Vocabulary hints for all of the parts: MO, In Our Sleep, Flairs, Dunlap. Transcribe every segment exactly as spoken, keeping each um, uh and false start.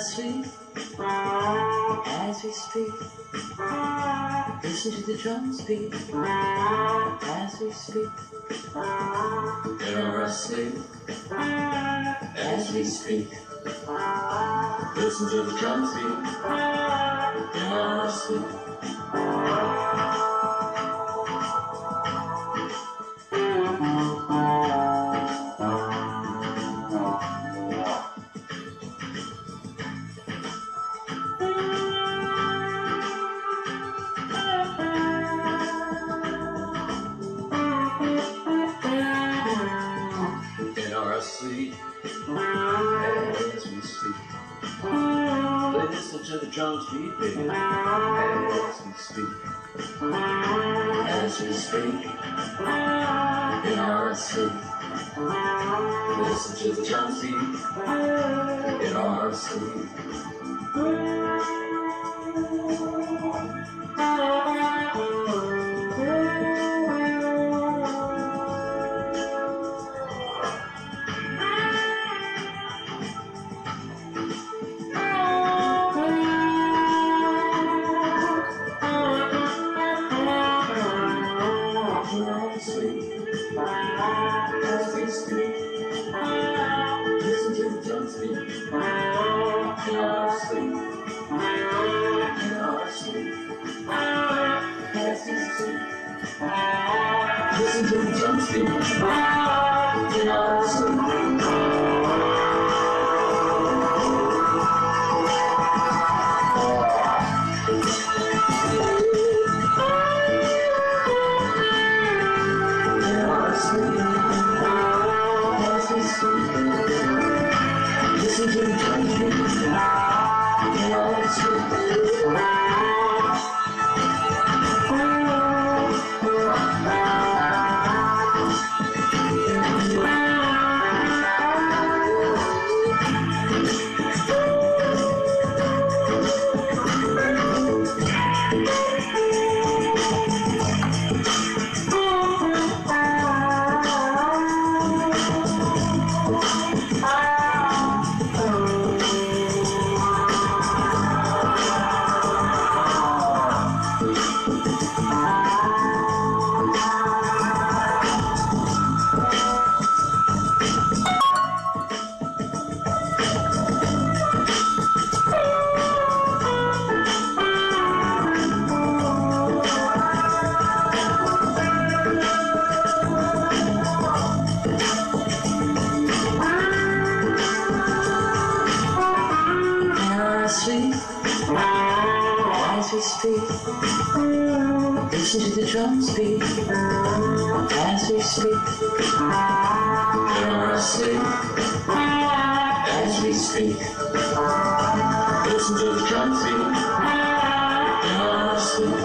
Sleep, as we speak, listen to the drums beat, as we speak, you're asleep, as we speak, listen to the drums beat, you're asleep. Sleep, as we sleep, play this to the drums beat, baby, as we speak, as we speak, in our sleep, listen to the drums beat, in our sleep. Listen to the drums beat. In our sleep. Listen to the drums beat. In our sleep. As we speak, listen to the drums beat. As we speak, you're asleep. As we speak, listen to the drums beat. You're asleep.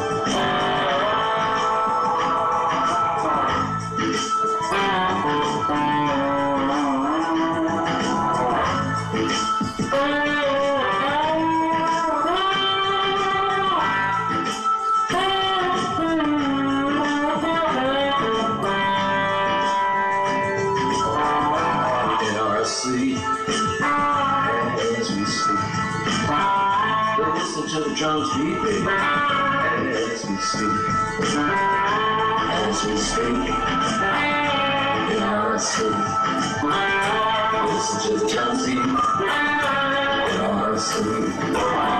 Listen to the drums beat, baby, as we speak, as we speak, in our sleep. Listen to the drums beat, in our sleep.